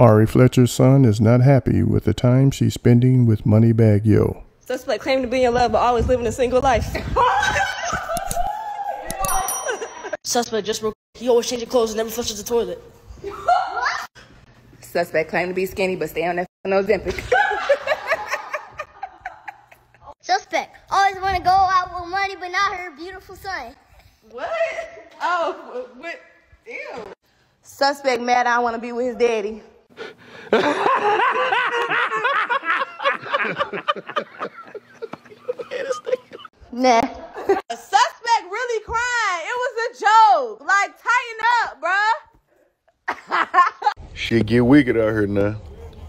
Ari Fletcher's son is not happy with the time she's spending with Moneybagg Yo. Suspect claimed to be in love but always living a single life. Suspect just real quick, he always changes clothes and never flushes the toilet. Suspect claimed to be skinny but stay on that Ozempic. Suspect always want to go out with money but not her beautiful son. What? Oh, what? Ew. Suspect mad I want to be with his daddy. Nah. A suspect really crying. It was a joke. Like, tighten up, bruh. Shit get wicked out here now.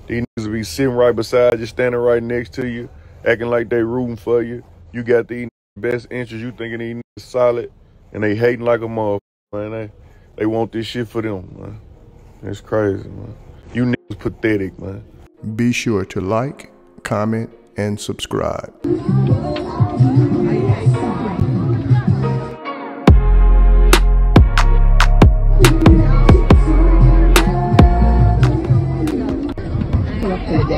These niggas be sitting right beside you, standing right next to you, acting like they rooting for you. You got these best interest. You thinking these niggas solid, and they hating like a motherfucker, man. They want this shit for them, man. It's crazy, man. You niggas pathetic, man. Be sure to like, comment, and subscribe. This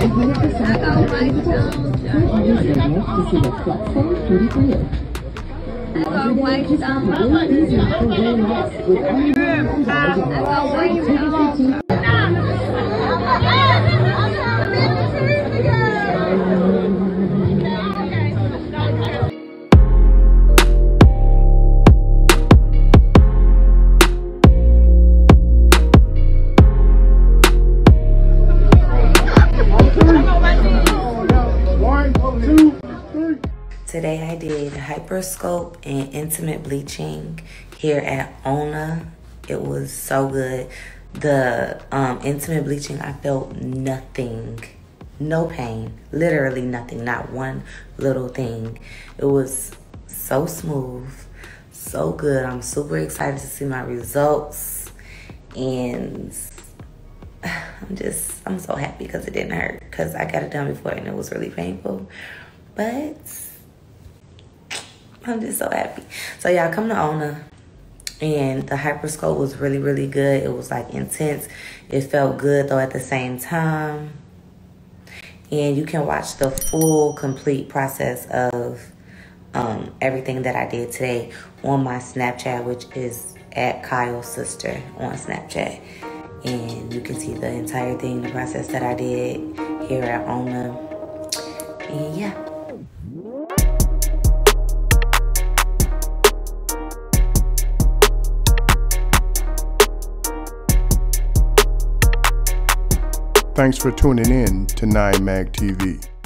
is a platform to the career. Today I did hyperscope and intimate bleaching here at Ona. It was so good. The intimate bleaching, I felt nothing, no pain, literally nothing, not one little thing. It was so smooth, so good. I'm super excited to see my results, and I'm so happy because it didn't hurt, because I got it done before and it was really painful, but I'm just so happy. So y'all come to Ona, and the hyperscope was really, really good. It was like intense. It felt good though at the same time. And you can watch the full complete process of everything that I did today on my Snapchat, which is at Kyle's sister on Snapchat. And you can see the entire thing, the process that I did here at Ona. And yeah. Thanks for tuning in to 9MagTV.